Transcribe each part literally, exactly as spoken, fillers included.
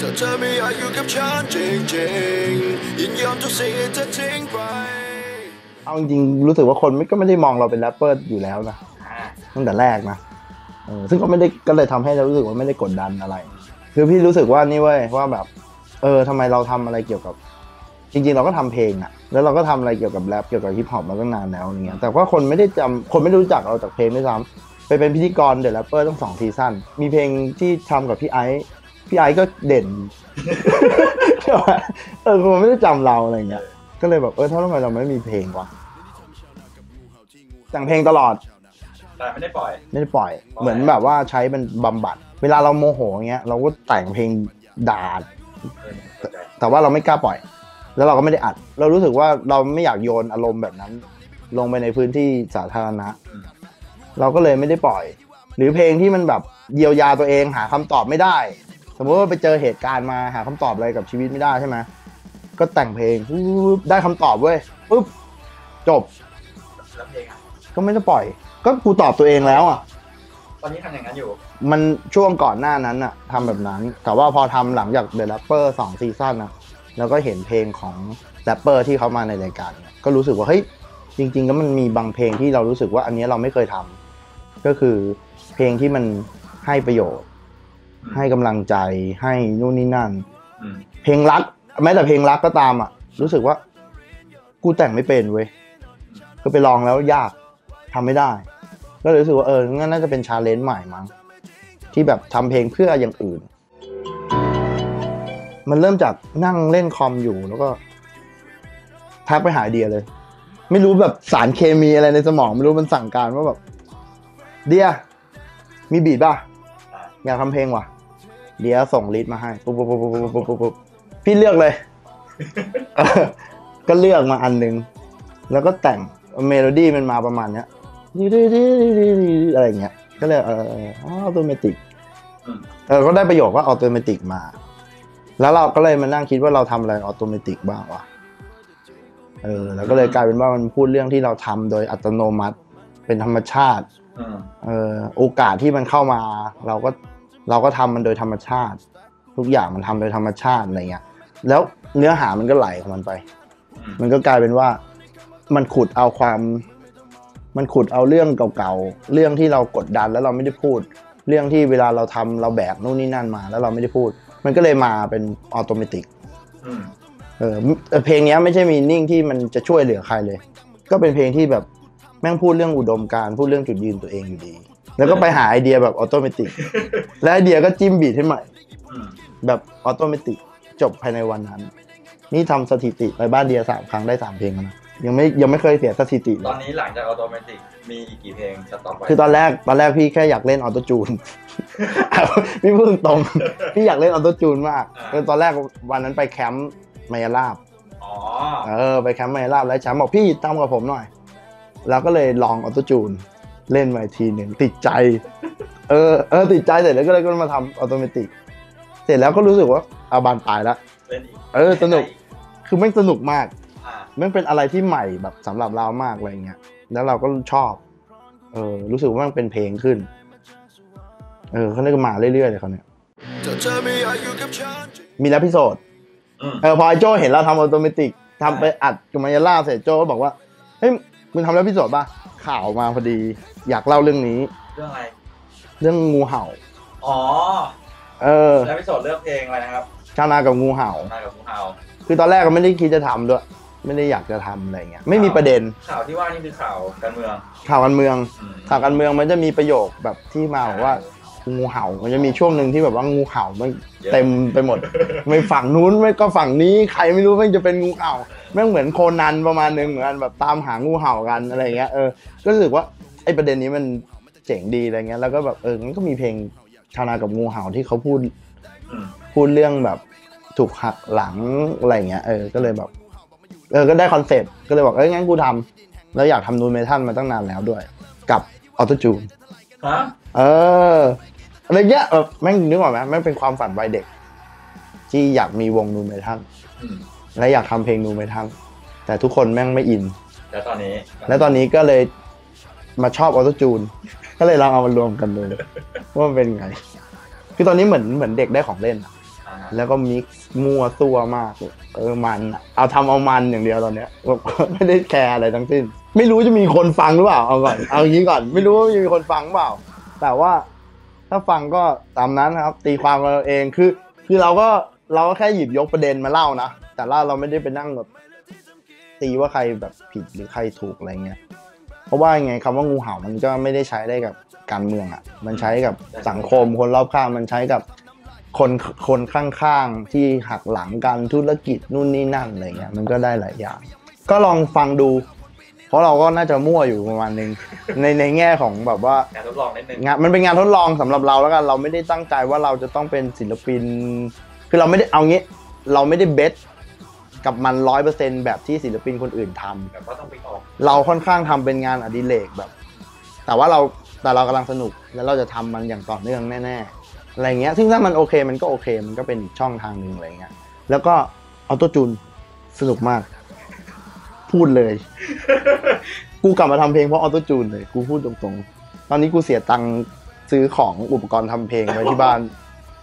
เธอเธอไม่อยากอยู่กับฉันจริงๆยินยอมทุกสิ่งจะทิ้งไปเอาจริงรู้สึกว่าคนก็ไม่ได้มองเราเป็นแรปเปอร์อยู่แล้วนะตั้งแต่แรกนะซึ่งก็ไม่ได้ก็เลยทำให้เรารู้สึกว่าไม่ได้กดดันอะไรคือพี่รู้สึกว่านี่เว้ยว่าแบบเออทำไมเราทำอะไรเกี่ยวกับจริงๆเราก็ทำเพลงอะแล้วเราก็ทำอะไรเกี่ยวกับแรปเกี่ยวกับฮิปฮอปมาตั้งนานแล้วอย่างเงี้ยแต่ว่าคนไม่ได้จำคนไม่รู้จักเราจากเพลงด้วยซ้ำไปเป็นพิธีกรเดอะแรปเปอร์ต้องสองซีซั่นมีเพลงที่ทำกับพี่ไอซ์พี่ไอซ์ก็เด่นเออคนไม่ได้จำเราอะไรเงี้ยก็เลยแบบเออถ้าทำไมเราไม่มีเพลงวะแต่งเพลงตลอดแต่ไม่ได้ปล่อยไม่ได้ปล่อยเหมือนแบบว่าใช้เป็นบำบัดเวลาเราโมโหเงี้ยเราก็แต่งเพลงด่าแต่ว่าเราไม่กล้าปล่อยแล้วเราก็ไม่ได้อัดเรารู้สึกว่าเราไม่อยากโยนอารมณ์แบบนั้นลงไปในพื้นที่สาธารณะเราก็เลยไม่ได้ปล่อยหรือเพลงที่มันแบบเยียวยาตัวเองหาคำตอบไม่ได้สมมติว่าไปเจอเหตุการณ์มาหาคำตอบอะไรกับชีวิตไม่ได้ใช่ไหมก็แต่งเพลงได้คำตอบเว้ยปุ๊บจบก็ไม่ได้ปล่อยก็กูตอบตัวเองแล้วอ่ะตอนนี้ทำอย่างนั้นอยู่มันช่วงก่อนหน้านั้นอ่ะทำแบบนั้นแต่ว่าพอทำหลังจาก The Rapper สองซีซั่นนะแล้วก็เห็นเพลงของแรปเปอร์ที่เขามาในรายการก็รู้สึกว่าเฮ้ยจริงๆแล้วมันมีบางเพลงที่เรารู้สึกว่าอันนี้เราไม่เคยทำก็คือเพลงที่มันให้ประโยชน์ให้กำลังใจให้นู่นนี่นั่นเพลงรักแม้แต่เพลงรักก็ตามอ่ะรู้สึกว่ากูแต่งไม่เป็นเว้ยก็ไปลองแล้วยากทำไม่ได้ก็เลยรู้สึกว่าเอองั้นน่าจะเป็นชาเลนจ์ใหม่มั้งที่แบบทำเพลงเพื่ออย่างอื่นมันเริ่มจากนั่งเล่นคอมอยู่แล้วก็ทักไปหาไอเดียเลยไม่รู้แบบสารเคมีอะไรในสมองไม่รู้มันสั่งการว่าแบบเดียมีบีทป่ะอยากทำเพลงว่ะเดียส่งลิสต์มาให้ปุ๊บปุ๊บปุ๊บปุ๊บปุ๊บปุ๊บพี่เลือกเลย ก็เลือกมาอันนึงแล้วก็แต่งเมโลดี้มันมาประมาณเนี้ยอะไรเงี้ยก็เลยเออออโตเมติกเออก็ได้ประโยคว่าออโตเมติกมาแล้วเราก็เลยมานั่งคิดว่าเราทำอะไรออโตเมติกบ้างวะเออแล้วก็เลยกลายเป็นว่ามันพูดเรื่องที่เราทำโดยอัตโนมัติเป็นธรรมชาติเออโอกาสที่มันเข้ามาเราก็เราก็ทำมันโดยธรรมชาติทุกอย่างมันทำโดยธรรมชาติอะไรเงี้ยแล้วเนื้อหามันก็ไหลของมันไปมันก็กลายเป็นว่ามันขุดเอาความมันขุดเอาเรื่องเก่าๆเรื่องที่เรากดดันแล้วเราไม่ได้พูดเรื่องที่เวลาเราทำเราแบกนู่นนี่นั่นมาแล้วเราไม่ได้พูดมันก็เลยมาเป็นออโตเมติกเออเพลงนี้ไม่ใช่มีนิ่งที่มันจะช่วยเหลือใครเลยก็เป็นเพลงที่แบบแม่งพูดเรื่องอุดมการพูดเรื่องจุดยืนตัวเองอยู่ดีแล้วก็ไปหาไอเดียแบบออโตเมติกและไอเดียก็จิ้มบีทให้ใหม่แบบออโตเมติกจบภายในวันนั้นนี่ทำสถิติไปบ้านเดียสามครั้งได้สามเพลงนะยังไม่ยังไม่เคยเสียสถิติตอนนี้หลังจากออโตเมติกมีอีกกี่เพลงจะต่อไปคือตอนแรกตอนแรกพี่แค่อยากเล่นออโตจูนพี่พูดตรงพี่อยากเล่นออโตจูนมากคือตอนแรกวันนั้นไปแคมป์มายาลาบอ๋อเออไปแคมป์มายาลาบแล้วแชมป์บอกพี่ตามกับผมหน่อยเราก็เลยลองออโตจูนเล่นมาทีหนึ่งติดใจเออเออติดใจเสร็จแล้วก็เลยก็มาทำออโตเมติกเสร็จแล้วก็รู้สึกว่าอาบานตายแล้วเออสนุกคือแม่งสนุกมากมันเป็นอะไรที่ใหม่แบบสำหรับเรามากอะไรเงี้ยแล้วเราก็ชอบเออรู้สึกว่ามันเป็นเพลงขึ้นเออเขาเรียกมาเรื่อยๆเลยเขาเนี่ยมีแล้วพิโซดเออพอไอโจ้เห็นเราทำออโตเมติกทำไปอัดกับมายาล่าเสร็จโจ้ก็บอกว่าเฮ้ยมึงทำแล้วพิโซดป่ะข่าวมาพอดีอยากเล่าเรื่องนี้เรื่องอะไรเรื่องงูเห่าอ๋อเออแล้วพิโซดเลือกเพลงอะไรนะครับชาวนากับงูเห่าชาวนากับงูเห่าคือตอนแรกก็ไม่ได้คิดจะทำด้วยไม่ได้อยากจะทำอะไรเงี้ยไม่มีประเด็นข่าวที่ว่านี่คือข่าวการเมืองข่าวการเมืองข่าวการเมืองมันจะมีประโยคแบบที่มาบอกว่างูเห่ามันจะมีช่วงหนึ่งที่แบบว่างูเห่ามันเต็มไปหมดไม่ฝั่งนู้นไม่ก็ฝั่งนี้ใครไม่รู้มันจะเป็นงูเห่าแม่งเหมือนโคนันประมาณนึงเหมือนแบบตามหางูเห่ากันอะไรเงี้ยเออก็รู้สึกว่าไอ้ประเด็นนี้มันเจ๋งดีอะไรเงี้ยแล้วก็แบบเออมันก็มีเพลงชาวนากับงูเห่าที่เขาพูดพูดเรื่องแบบถูกหักหลังอะไรเงี้ยเออก็เลยแบบเออก็ได้คอนเซ็ปต์ก็เลยบอกเอ้ยงั้นกูทำแล้วอยากทำนูนเมทัลมาตั้งนานแล้วด้วยกับออโตจูนฮะเอออะไรเงี้ยแบบแม่งนึกออกไหมแม่งเป็นความฝันวัยเด็กที่อยากมีวงนูนเมทัลและอยากทำเพลงนูนเมทัลแต่ทุกคนแม่งไม่อินแล้วตอนนี้แล้วตอนนี้ก็เลยมาชอบออโตจูนก็เลยเราเอามารวมกันเลยว่ามันเป็นไงคือตอนนี้เหมือนเหมือนเด็กได้ของเล่น แล้วก็มิกซ์มั่วตัวมากเออมันเอาทำเอามันอย่างเดียวตอนเนี้ยไม่ได้แคร์อะไรทั้งสิ้นไม่รู้จะมีคนฟังหรือเปล่าเอาก่อนเอางี้ก่อนไม่รู้ว่ามีคนฟังเปล่าแต่ว่าถ้าฟังก็ตามนั้นนะครับตีความเราเองคือคือเราก็เราก็แค่หยิบยกประเด็นมาเล่านะแต่เราเราไม่ได้ไปนั่งแบบตีว่าใครแบบผิดหรือใครถูกอะไรเงี้ยเพราะว่าไงคำว่างูเห่ามันก็ไม่ได้ใช้ได้กับการเมืองอ่ะมันใช้กับสังคมคนรอบข้างมันใช้กับคนคนข้างๆที่หักหลังกันธุรกิจนู่นนี่นั่นอะไรเงี้ยมันก็ได้หลายอย่างก็ลองฟังดูเพราะเราก็น่าจะมั่วอยู่ประมาณนึงในในแง่ของแบบว่างานทดลองนิดนึงงานมันเป็นงานทดลองสำหรับเราแล้วกันเราไม่ได้ตั้งใจว่าเราจะต้องเป็นศิลปินคือเราไม่ได้เอางี้เราไม่ได้เบสกับมันร้อยเปอร์เซ็นต์แบบที่ศิลปินคนอื่นทำแบบว่าต้องไปออกเราค่อนข้างทำเป็นงานอดิเรกแบบแต่ว่าเราแต่เรากำลังสนุกแล้วเราจะทำมันอย่างต่อเนื่องแน่ๆอะไรเงี้ยซึ่งถ้ามันโอเคมันก็โอเคมันก็เป็นอีกช่องทางหนึ่งอะไรเงี้ยแล้วก็ออโต้จูนสนุกมากพูดเลยกูกลับมาทำเพลงเพราะออโต้จูนเลยกูพูดตรงๆตอนนี้กูเสียตังค์ซื้อของอุปกรณ์ทำเพลงไว้ที่บ้าน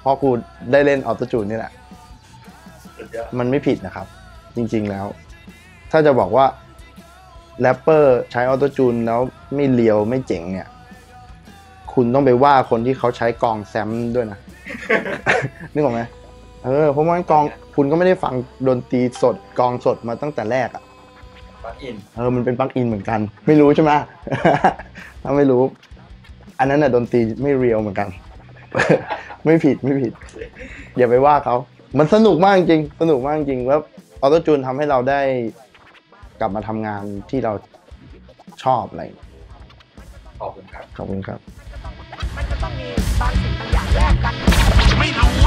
เพราะกูได้เล่นออโต้จูนนี่แหละมันไม่ผิดนะครับจริงๆแล้วถ้าจะบอกว่าแรปเปอร์ใช้ออโต้จูนแล้วไม่เลียวไม่เจ๋งเนี่ยคุณต้องไปว่าคนที่เขาใช้กองแซมด้วยนะ นึกออกไหมเออเพราะว่ากองคุณก็ไม่ได้ฟังดนตรีสดกองสดมาตั้งแต่แรกอะเออมันเป็นปลั๊กอินเหมือนกันไม่รู้ใช่ไหม ถ้าไม่รู้อันนั้นน่ะดนตรีไม่เรียวเหมือนกัน ไม่ผิดไม่ผิด อย่าไปว่าเขามันสนุกมากจริงสนุกมากจริงแล้วออโต้จูนทำให้เราได้กลับมาทำงานที่เราชอบอะไรขอบคุณครับขอบคุณครับ